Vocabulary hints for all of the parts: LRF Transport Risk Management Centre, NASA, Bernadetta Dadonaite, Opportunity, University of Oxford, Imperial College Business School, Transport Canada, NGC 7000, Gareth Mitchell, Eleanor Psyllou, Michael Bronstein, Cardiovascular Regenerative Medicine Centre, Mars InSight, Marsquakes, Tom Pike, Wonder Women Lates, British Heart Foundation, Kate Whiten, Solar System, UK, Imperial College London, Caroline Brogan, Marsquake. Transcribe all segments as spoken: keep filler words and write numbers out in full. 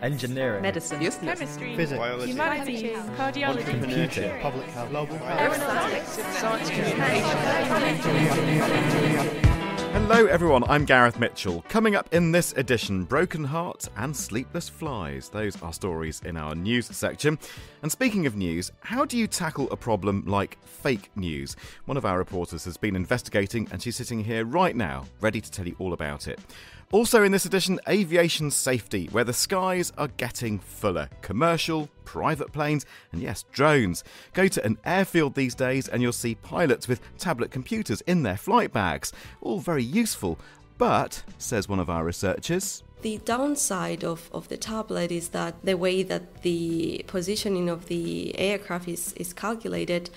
science, engineering, medicine, medicine, chemistry, physics, biology, humanities, cardiology, computer, public health, global aeronautics, science communication. Hello everyone, I'm Gareth Mitchell. Coming up in this edition, broken hearts and sleepless flies. Those are stories in our news section. And speaking of news, how do you tackle a problem like fake news? One of our reporters has been investigating and she's sitting here right now, ready to tell you all about it. Also in this edition, aviation safety, where the skies are getting fuller. Commercial, private planes, and yes, drones. Go to an airfield these days and you'll see pilots with tablet computers in their flight bags. All very useful, but, says one of our researchers, the downside of, of the tablet is that the way that the positioning of the aircraft is, is calculated,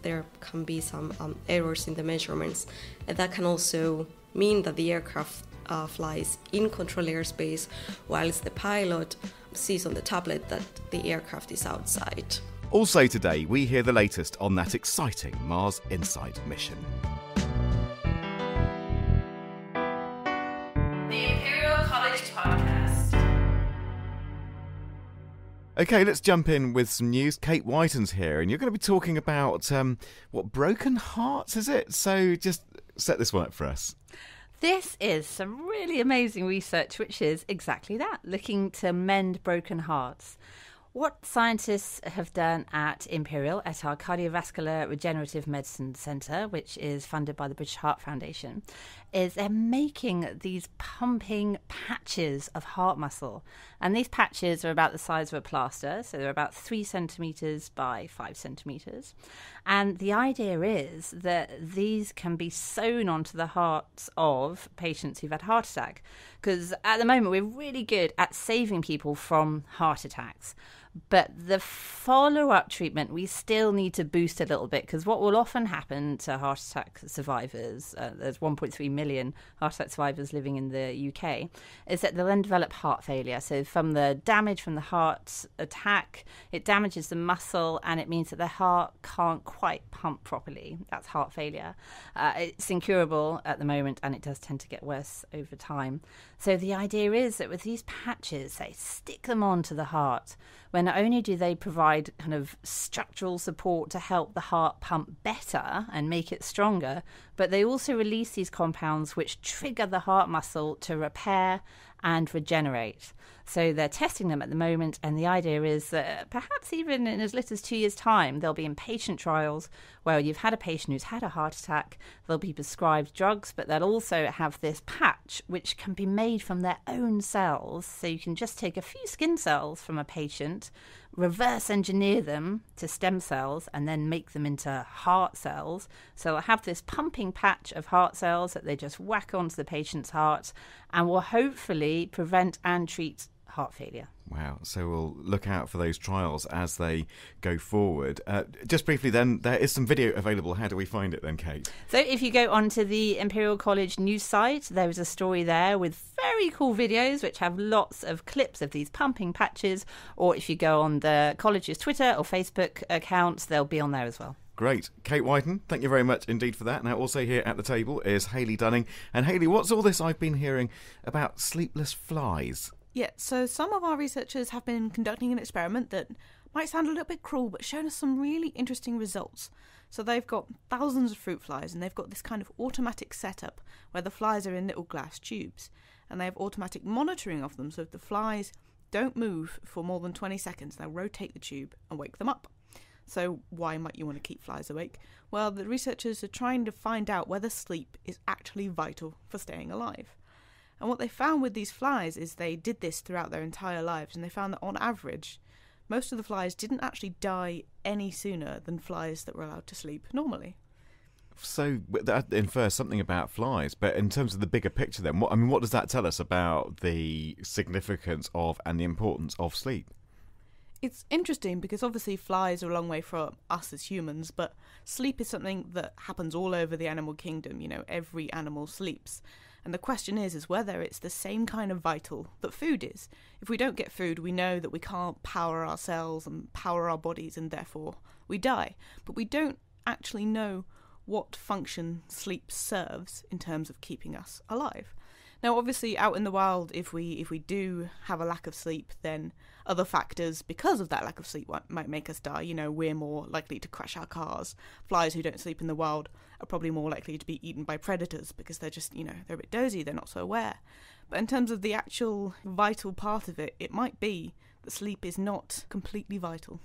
there can be some um, errors in the measurements. And that can also mean that the aircraft Uh, flies in controlled airspace, whilst the pilot sees on the tablet that the aircraft is outside. Also today, we hear the latest on that exciting Mars InSight mission. The Imperial College Podcast. Okay, let's jump in with some news. Kate Whiten's here, and you're going to be talking about, um, what, broken hearts, is it? So just set this one up for us. This is some really amazing research, which is exactly that, looking to mend broken hearts. What scientists have done at Imperial, at our Cardiovascular Regenerative Medicine Centre, which is funded by the British Heart Foundation, is they're making these pumping patches of heart muscle. And these patches are about the size of a plaster, so they're about three centimetres by five centimetres. And the idea is that these can be sewn onto the hearts of patients who've had heart attack, because at the moment we're really good at saving people from heart attacks. But the follow-up treatment, we still need to boost a little bit, because what will often happen to heart attack survivors, uh, there's one point three million heart attack survivors living in the U K, is that they'll then develop heart failure. So from the damage from the heart attack, it damages the muscle and it means that the heart can't quite pump properly. That's heart failure. Uh, it's incurable at the moment and it does tend to get worse over time. So the idea is that with these patches, they stick them onto the heart, when not only do they provide kind of structural support to help the heart pump better and make it stronger, but they also release these compounds which trigger the heart muscle to repair and regenerate. So they're testing them at the moment, and the idea is that perhaps even in as little as two years' time, there'll be in patient trials where you've had a patient who's had a heart attack, they'll be prescribed drugs, but they'll also have this patch which can be made from their own cells. So you can just take a few skin cells from a patient, reverse engineer them to stem cells, and then make them into heart cells. So they'll have this pumping patch of heart cells that they just whack onto the patient's heart and will hopefully prevent and treat heart failure. Wow. So we'll look out for those trials as they go forward. Uh, just briefly then, there is some video available. How do we find it then, Kate? So if you go onto the Imperial College news site, there is a story there with very cool videos which have lots of clips of these pumping patches. Or if you go on the college's Twitter or Facebook accounts, they'll be on there as well. Great. Kate Whiten, thank you very much indeed for that. Now, also here at the table is Hayley Dunning. And Hayley, what's all this I've been hearing about sleepless flies? Yeah, so some of our researchers have been conducting an experiment that might sound a little bit cruel, but shown us some really interesting results. So they've got thousands of fruit flies, and they've got this kind of automatic setup where the flies are in little glass tubes, and they have automatic monitoring of them. So if the flies don't move for more than twenty seconds, they'll rotate the tube and wake them up. So why might you want to keep flies awake? Well, the researchers are trying to find out whether sleep is actually vital for staying alive. And what they found with these flies is they did this throughout their entire lives, and they found that on average, most of the flies didn't actually die any sooner than flies that were allowed to sleep normally. So that infers something about flies, but in terms of the bigger picture then, what, I mean, what does that tell us about the significance of and the importance of sleep? It's interesting because obviously flies are a long way from us as humans, but sleep is something that happens all over the animal kingdom. You know, every animal sleeps. And the question is, is whether it's the same kind of vital that food is. If we don't get food, we know that we can't power our cells and power our bodies, and therefore we die. But we don't actually know what function sleep serves in terms of keeping us alive. Now, obviously, out in the wild, if we if we do have a lack of sleep, then other factors because of that lack of sleep might make us die. You know, we're more likely to crash our cars. Flies who don't sleep in the wild are probably more likely to be eaten by predators because they're just, you know, they're a bit dozy, they're not so aware. But in terms of the actual vital part of it, it might be that sleep is not completely vital.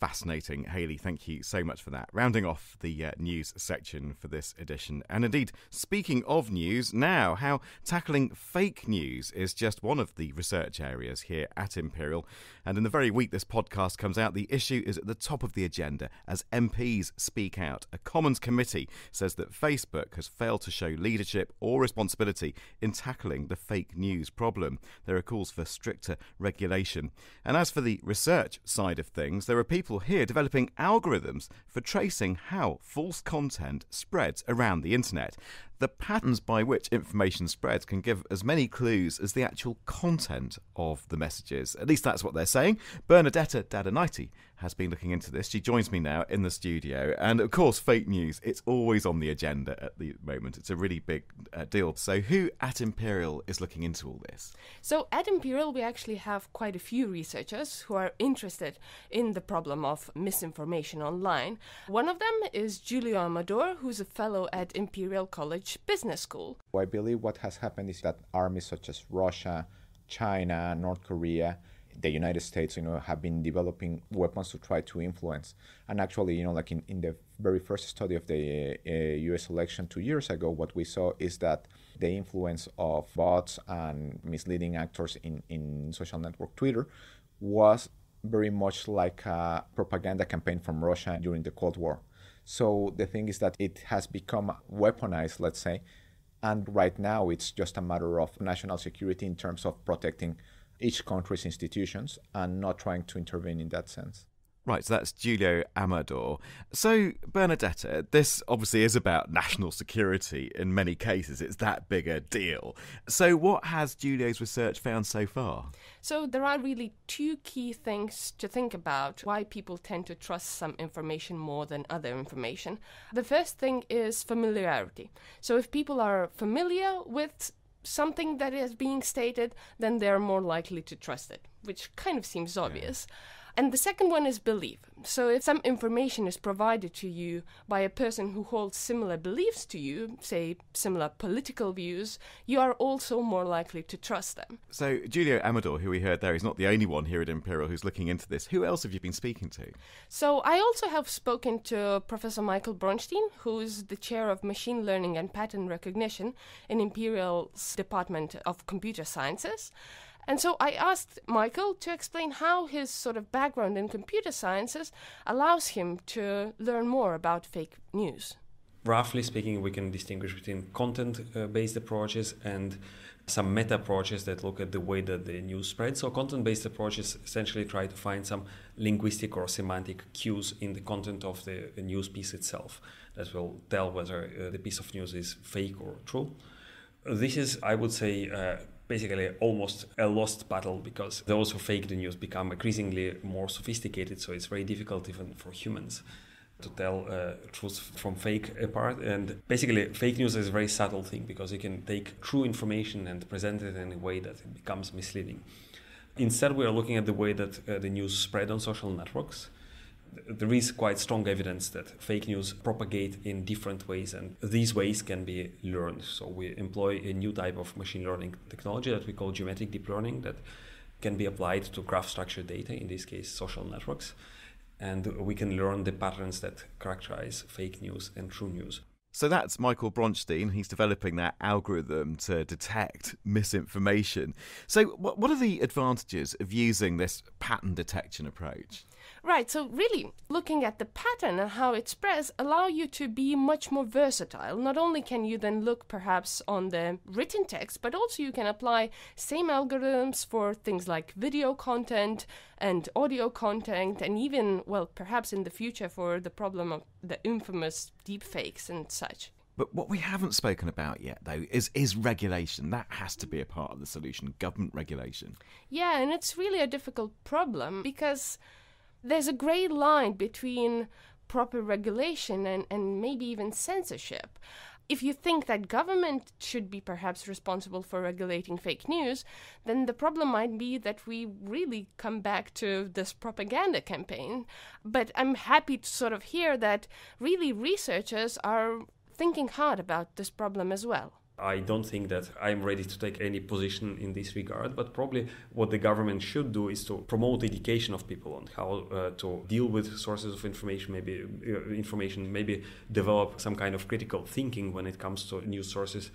Fascinating, Hayley. Thank you so much for that. Rounding off the uh, news section for this edition. And indeed, speaking of news now, how tackling fake news is just one of the research areas here at Imperial. And in the very week this podcast comes out, the issue is at the top of the agenda as M Ps speak out. A Commons committee says that Facebook has failed to show leadership or responsibility in tackling the fake news problem. There are calls for stricter regulation. And as for the research side of things, there are people here developing algorithms for tracing how false content spreads around the internet. The patterns by which information spreads can give as many clues as the actual content of the messages. At least that's what they're saying. Bernadetta Dadonaite has been looking into this. She joins me now in the studio. And of course, fake news, it's always on the agenda at the moment. It's a really big uh, deal. So who at Imperial is looking into all this? So at Imperial, we actually have quite a few researchers who are interested in the problem of misinformation online. One of them is Julio Amador, who's a fellow at Imperial College Business School. I believe what has happened is that armies such as Russia, China, North Korea, the United States, you know, have been developing weapons to try to influence. And actually, you know, like in, in the very first study of the uh, U S election two years ago, what we saw is that the influence of bots and misleading actors in, in social network Twitter was very much like a propaganda campaign from Russia during the Cold War. So the thing is that it has become weaponized, let's say, and right now it's just a matter of national security in terms of protecting each country's institutions and not trying to intervene in that sense. Right, so that's Julio Amador. So, Bernadetta, this obviously is about national security in many cases. It's that big a deal. So what has Julio's research found so far? So there are really two key things to think about why people tend to trust some information more than other information. The first thing is familiarity. So if people are familiar with something that is being stated, then they're more likely to trust it, which kind of seems obvious. Yeah. And the second one is belief. So if some information is provided to you by a person who holds similar beliefs to you, say similar political views, you are also more likely to trust them. So Julio Amador, who we heard there, is not the only one here at Imperial who's looking into this. Who else have you been speaking to? So I also have spoken to Professor Michael Bronstein, who's the chair of machine learning and pattern recognition in Imperial's Department of Computer Sciences. And so I asked Michael to explain how his sort of background in computer sciences allows him to learn more about fake news. Roughly speaking, we can distinguish between content-based approaches and some meta approaches that look at the way that the news spreads. So content-based approaches essentially try to find some linguistic or semantic cues in the content of the news piece itself that will tell whether the piece of news is fake or true. This is, I would say, uh, basically almost a lost battle because those who fake the news become increasingly more sophisticated, so it's very difficult even for humans to tell uh, truth from fake apart. And basically fake news is a very subtle thing because you can take true information and present it in a way that it becomes misleading. Instead, we are looking at the way that uh, the news spread on social networks. There is quite strong evidence that fake news propagate in different ways, and these ways can be learned. So we employ a new type of machine learning technology that we call geometric deep learning that can be applied to graph structured data, in this case social networks, and we can learn the patterns that characterize fake news and true news. So that's Michael Bronstein. He's developing that algorithm to detect misinformation. So what are the advantages of using this pattern detection approach? Right, so really looking at the pattern and how it spreads allow you to be much more versatile. Not only can you then look perhaps on the written text, but also you can apply same algorithms for things like video content and audio content, and even, well, perhaps in the future for the problem of the infamous deepfakes and such. But what we haven't spoken about yet, though, is, is regulation. That has to be a part of the solution, government regulation. Yeah, and it's really a difficult problem because there's a grey line between proper regulation and, and maybe even censorship. if you think that government should be perhaps responsible for regulating fake news, then the problem might be that we really come back to this propaganda campaign. But I'm happy to sort of hear that really researchers are thinking hard about this problem as well. I don't think that I'm ready to take any position in this regard, but probably what the government should do is to promote education of people on how uh, to deal with sources of information, maybe uh, information, maybe develop some kind of critical thinking when it comes to news sources,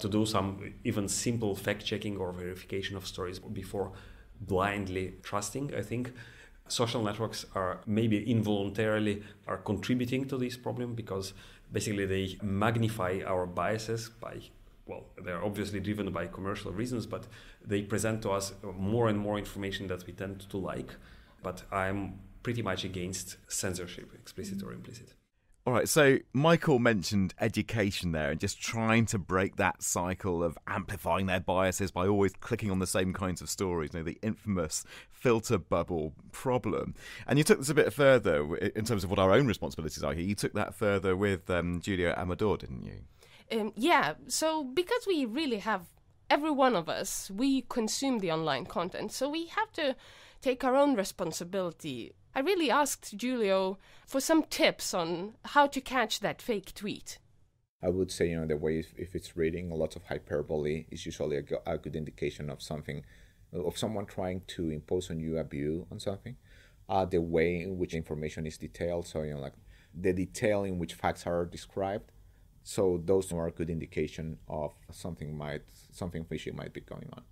to do some even simple fact-checking or verification of stories before blindly trusting, I think. Social networks are maybe involuntarily are contributing to this problem because basically they magnify our biases by, well, they're obviously driven by commercial reasons, but they present to us more and more information that we tend to like. But I'm pretty much against censorship, explicit or implicit. All right, so Michael mentioned education there and just trying to break that cycle of amplifying their biases by always clicking on the same kinds of stories, you know, the infamous filter bubble problem. And you took this a bit further in terms of what our own responsibilities are here. You took that further with um, Julio Amador, didn't you? Um, yeah, so because we really have, every one of us, we consume the online content, so we have to take our own responsibility. I really asked Julio for some tips on how to catch that fake tweet. I would say, you know, the way if, if it's reading a lot of hyperbole is usually a, go- a good indication of something, of someone trying to impose on you a view on something. Uh, the way in which information is detailed, so, you know, like the detail in which facts are described. So those are a good indication of something might, something fishy might be going on.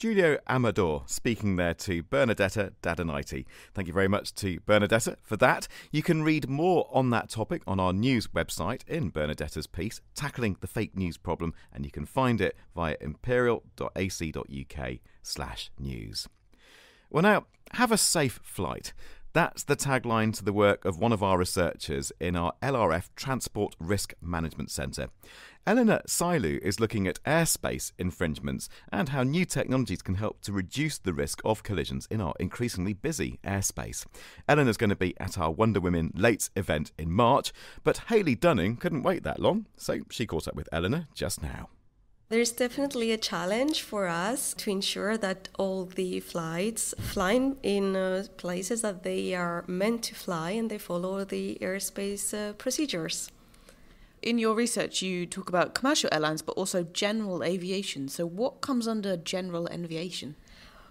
Julio Amador speaking there to Bernadetta Dadonaite. Thank you very much to Bernadetta for that. You can read more on that topic on our news website in Bernadetta's piece, Tackling the Fake News Problem, and you can find it via imperial.ac.uk slash news. Well now, have a safe flight. That's the tagline to the work of one of our researchers in our L R F Transport Risk Management Centre. Eleanor Psyllou is looking at airspace infringements and how new technologies can help to reduce the risk of collisions in our increasingly busy airspace. Eleanor's going to be at our Wonder Women Late event in March, but Hayley Dunning couldn't wait that long, so she caught up with Eleanor just now. There's definitely a challenge for us to ensure that all the flights fly in uh, places that they are meant to fly and they follow the airspace uh, procedures. In your research, you talk about commercial airlines, but also general aviation. So what comes under general aviation?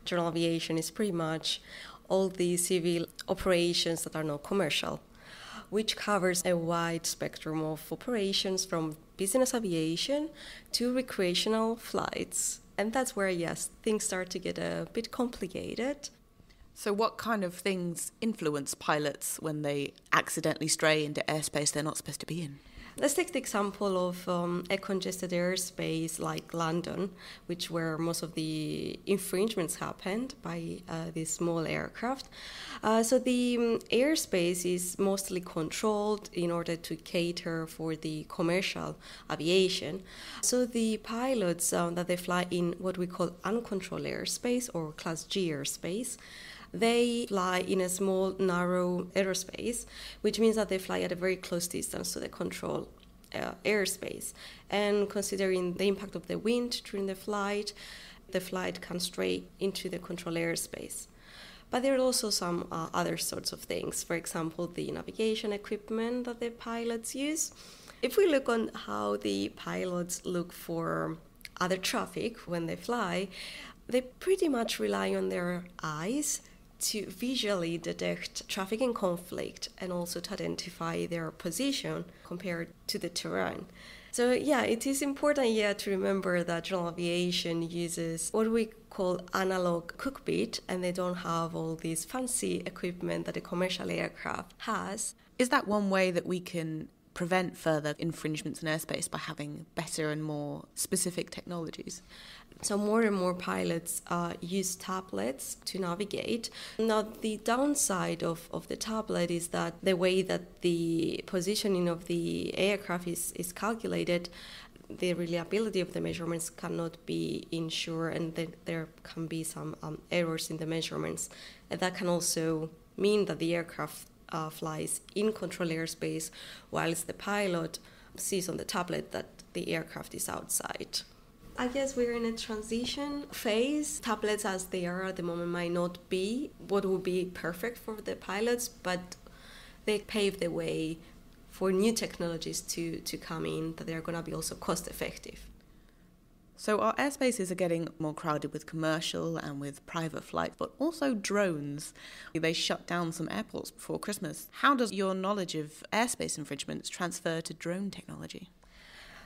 General aviation is pretty much all the civil operations that are not commercial, which covers a wide spectrum of operations from business aviation to recreational flights. And that's where, yes, things start to get a bit complicated. So what kind of things influence pilots when they accidentally stray into airspace they're not supposed to be in? Let's take the example of um, a congested airspace like London, which where most of the infringements happened by uh, these small aircraft. Uh, so the um, airspace is mostly controlled in order to cater for the commercial aviation. So the pilots um, that they fly in what we call uncontrolled airspace or Class G airspace, they fly in a small, narrow airspace, which means that they fly at a very close distance to the control uh, airspace. And considering the impact of the wind during the flight, the flight comes straight into the control airspace. But there are also some uh, other sorts of things, for example, the navigation equipment that the pilots use. If we look on how the pilots look for other traffic when they fly, they pretty much rely on their eyes to visually detect traffic and conflict and also to identify their position compared to the terrain. So yeah, it is important yeah, to remember that general aviation uses what we call analog cockpit and they don't have all this fancy equipment that a commercial aircraft has. Is that one way that we can prevent further infringements in airspace by having better and more specific technologies? So more and more pilots uh, use tablets to navigate. Now, the downside of, of the tablet is that the way that the positioning of the aircraft is, is calculated, the reliability of the measurements cannot be ensured and th- there can be some um, errors in the measurements. And that can also mean that the aircraft uh, flies in controlled airspace whilst the pilot sees on the tablet that the aircraft is outside. I guess we're in a transition phase. Tablets as they are at the moment might not be what would be perfect for the pilots, but they pave the way for new technologies to, to come in that they're going to be also cost effective. So our airspaces are getting more crowded with commercial and with private flights, but also drones. They shut down some airports before Christmas. How does your knowledge of airspace infringements transfer to drone technology?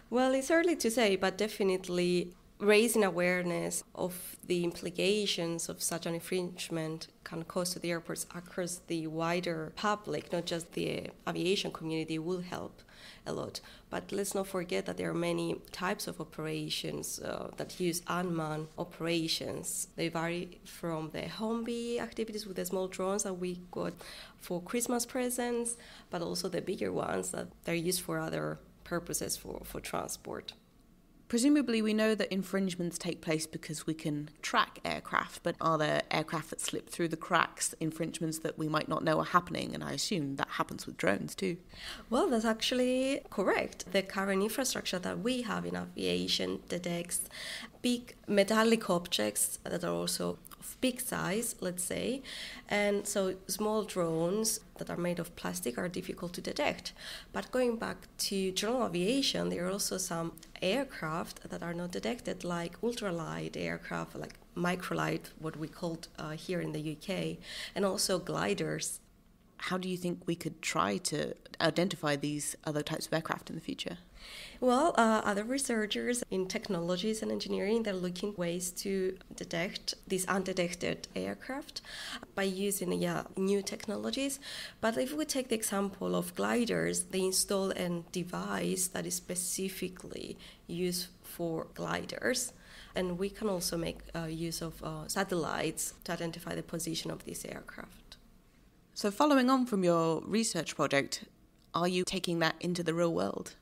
Well, it's early to say, but definitely raising awareness of the implications of such an infringement can cause to the airports across the wider public, not just the aviation community, will help a lot. But let's not forget that there are many types of operations uh, that use unmanned operations. They vary from the Humvee activities with the small drones that we got for Christmas presents, but also the bigger ones that are used for other purposes for, for transport. Presumably we know that infringements take place because we can track aircraft, but are there aircraft that slip through the cracks, infringements that we might not know are happening? And I assume that happens with drones too. Well, that's actually correct. The current infrastructure that we have in aviation detects big metallic objects that are also of big size, let's say, and so small drones that are made of plastic are difficult to detect. But going back to general aviation, there are also some aircraft that are not detected, like ultralight aircraft, like microlight, what we called uh, here in the U K, and also gliders. How do you think we could try to identify these other types of aircraft in the future? Well, uh, other researchers in technologies and engineering, they're looking ways to detect these undetected aircraft by using yeah, new technologies. But if we take the example of gliders, they install a device that is specifically used for gliders. And we can also make uh, use of uh, satellites to identify the position of these aircraft. So following on from your research project, are you taking that into the real world?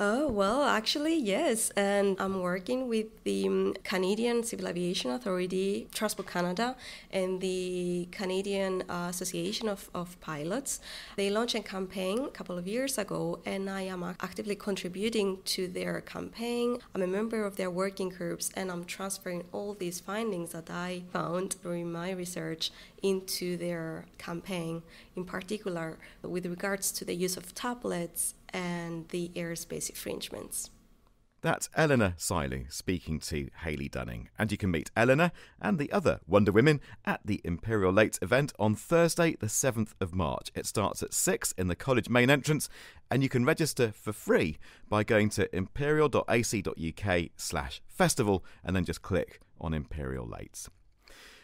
Oh, well, actually, yes. And I'm working with the Canadian Civil Aviation Authority, Transport Canada, and the Canadian Association of, of Pilots. They launched a campaign a couple of years ago, and I am actively contributing to their campaign. I'm a member of their working groups, and I'm transferring all these findings that I found during my research into their campaign, in particular with regards to the use of tablets and the airspace infringements. That's Eleanor Psyllou speaking to Hayley Dunning. And you can meet Eleanor and the other Wonder Women at the Imperial Lates event on Thursday the seventh of March. It starts at six in the college main entrance, and you can register for free by going to imperial.ac.uk slash festival and then just click on Imperial Lates.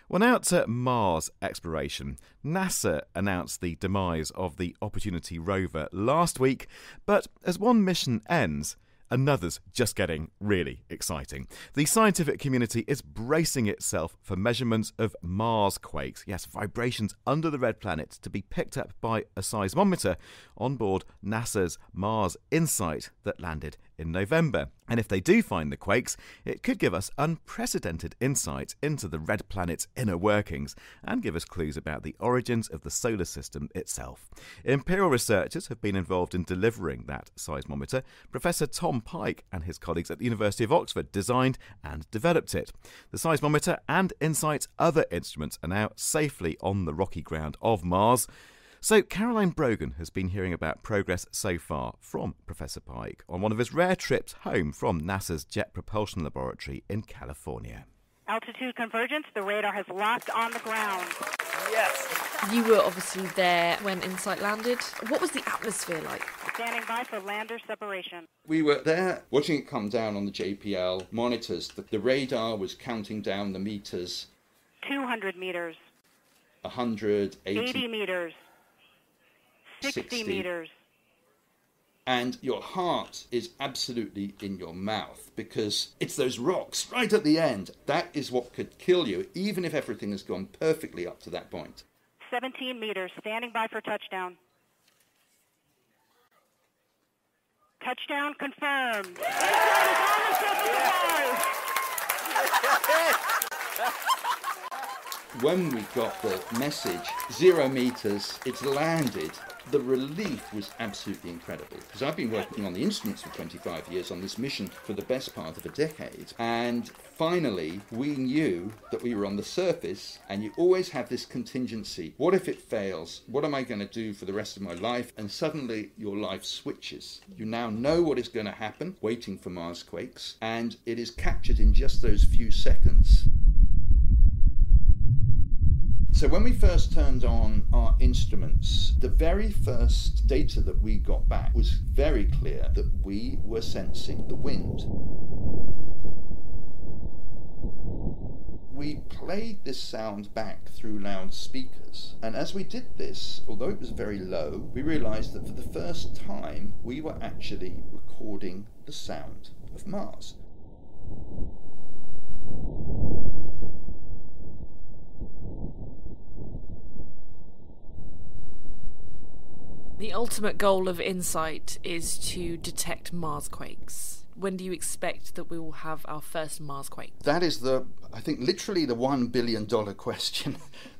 Well, now to Mars exploration. NASA announced the demise of the Opportunity rover last week, but as one mission ends, another's just getting really exciting. The scientific community is bracing itself for measurements of Marsquakes, yes, vibrations under the red planet, to be picked up by a seismometer on board NASA's Mars InSight that landed in November. And if they do find the quakes, it could give us unprecedented insight into the red planet's inner workings and give us clues about the origins of the solar system itself. Imperial researchers have been involved in delivering that seismometer. Professor Tom Pike and his colleagues at the University of Oxford designed and developed it. The seismometer and InSight's other instruments are now safely on the rocky ground of Mars. So Caroline Brogan has been hearing about progress so far from Professor Pike on one of his rare trips home from NASA's Jet Propulsion Laboratory in California. Altitude convergence, the radar has locked on the ground. Yes! You were obviously there when InSight landed. What was the atmosphere like? Standing by for lander separation. We were there watching it come down on the J P L monitors. The, the radar was counting down the meters. two hundred meters. one hundred eighty. eighty meters. sixty meters. And your heart is absolutely in your mouth, because it's those rocks right at the end. That is what could kill you, even if everything has gone perfectly up to that point. seventeen meters, standing by for touchdown. Touchdown confirmed. When we got the message, zero meters, it's landed. the relief was absolutely incredible, because I've been working on the instruments for twenty-five years on this mission for the best part of a decade, and finally we knew that we were on the surface. And you always have this contingency: what if it fails? What am I going to do for the rest of my life? And suddenly your life switches. You now know what is going to happen waiting for Marsquakes, and it is captured in just those few seconds. So when we first turned on our instruments, the very first data that we got back was very clear that we were sensing the wind. We played this sound back through loudspeakers, and as we did this, although it was very low, we realized that for the first time we were actually recording the sound of Mars. The ultimate goal of InSight is to detect Marsquakes. When do you expect that we will have our first Marsquake? That is the, I think, literally the one billion dollar question.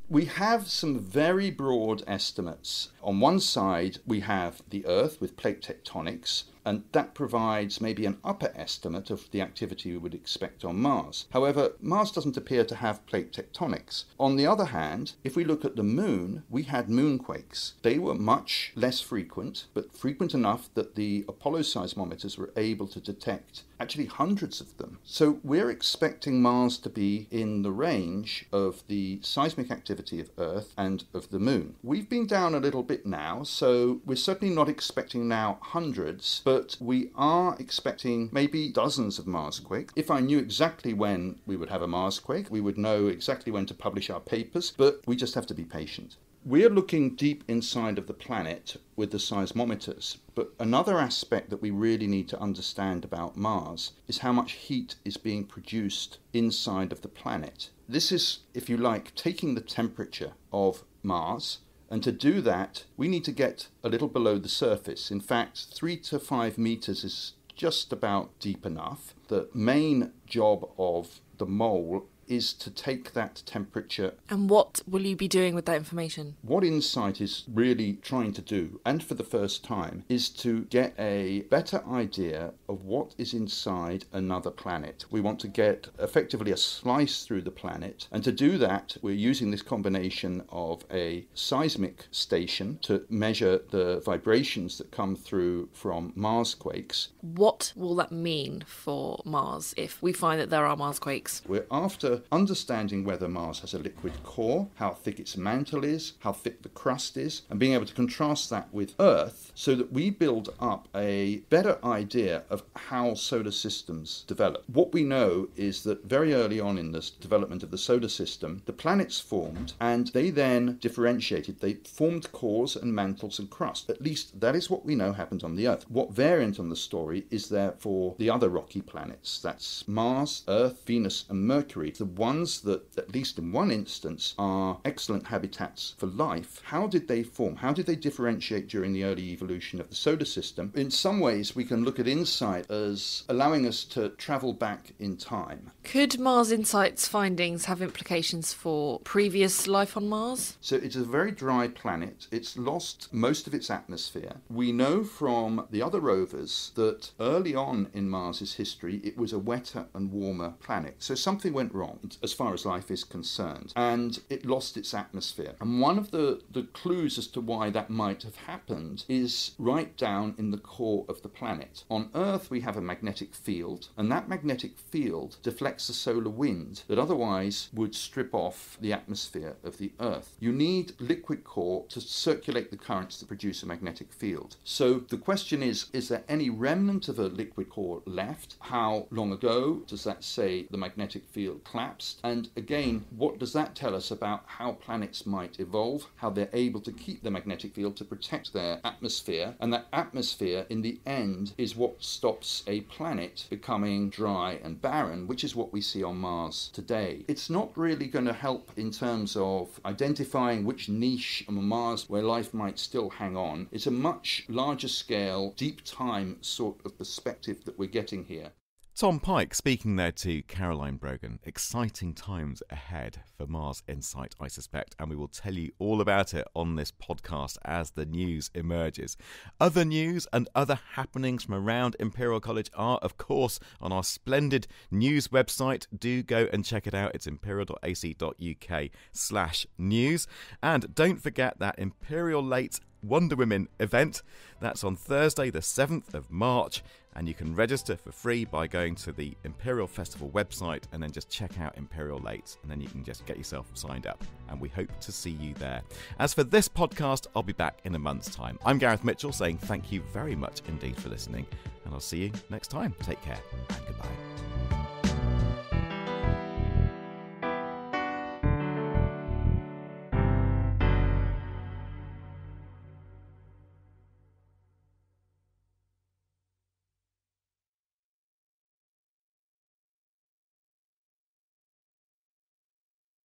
We have some very broad estimates. On one side, we have the Earth with plate tectonics, and that provides maybe an upper estimate of the activity we would expect on Mars. However, Mars doesn't appear to have plate tectonics. On the other hand, if we look at the Moon, we had moonquakes. They were much less frequent, but frequent enough that the Apollo seismometers were able to detect actually hundreds of them. So we're expecting Mars to be in the range of the seismic activity of Earth and of the Moon. We've been down a little bit now, so we're certainly not expecting now hundreds, but But we are expecting maybe dozens of Marsquakes. If I knew exactly when we would have a Marsquake, we would know exactly when to publish our papers, but we just have to be patient. We're looking deep inside of the planet with the seismometers, but another aspect that we really need to understand about Mars is how much heat is being produced inside of the planet. This is, if you like, taking the temperature of Mars. And to do that, we need to get a little below the surface. In fact, three to five meters is just about deep enough. The main job of the mole is to take that temperature. And what will you be doing with that information? What InSight is really trying to do, and for the first time, is to get a better idea of what is inside another planet. We want to get effectively a slice through the planet, and to do that we're using this combination of a seismic station to measure the vibrations that come through from Marsquakes. What will that mean for Mars if we find that there are Marsquakes? We're after understanding whether Mars has a liquid core, how thick its mantle is, how thick the crust is, and being able to contrast that with Earth so that we build up a better idea of how solar systems develop. What we know is that very early on in the development of the solar system, the planets formed and they then differentiated. They formed cores and mantles and crust. At least that is what we know happened on the Earth. What variant on the story is there for the other rocky planets? That's Mars, Earth, Venus, and Mercury. The ones that, at least in one instance, are excellent habitats for life. How did they form? How did they differentiate during the early evolution of the solar system? In some ways, we can look at InSight as allowing us to travel back in time. Could Mars InSight's findings have implications for previous life on Mars? So it's a very dry planet. It's lost most of its atmosphere. We know from the other rovers that early on in Mars's history, it was a wetter and warmer planet. So something went wrong as far as life is concerned, and it lost its atmosphere. And one of the, the clues as to why that might have happened is right down in the core of the planet. On Earth we have a magnetic field, and that magnetic field deflects the solar wind that otherwise would strip off the atmosphere of the Earth. You need liquid core to circulate the currents that produce a magnetic field. So the question is, is there any remnant of a liquid core left? How long ago does that say the magnetic field collapsed? And again, what does that tell us about how planets might evolve, how they're able to keep the magnetic field to protect their atmosphere? And that atmosphere in the end is what stops a planet becoming dry and barren, which is what we see on Mars today. It's not really going to help in terms of identifying which niche on Mars where life might still hang on. It's a much larger scale, deep time sort of perspective that we're getting here. Tom Pike speaking there to Caroline Brogan. Exciting times ahead for Mars InSight, I suspect, and we will tell you all about it on this podcast as the news emerges. Other news and other happenings from around Imperial College are, of course, on our splendid news website. Do go and check it out. It's imperial dot a c dot u k slash news. And don't forget that Imperial Late Wonder Women event. That's on Thursday the seventh of March, and you can register for free by going to the Imperial Festival website and then just check out Imperial Late, and then you can just get yourself signed up, and we hope to see you there. As for this podcast, I'll be back in a month's time. I'm Gareth Mitchell saying thank you very much indeed for listening, and I'll see you next time. Take care and goodbye.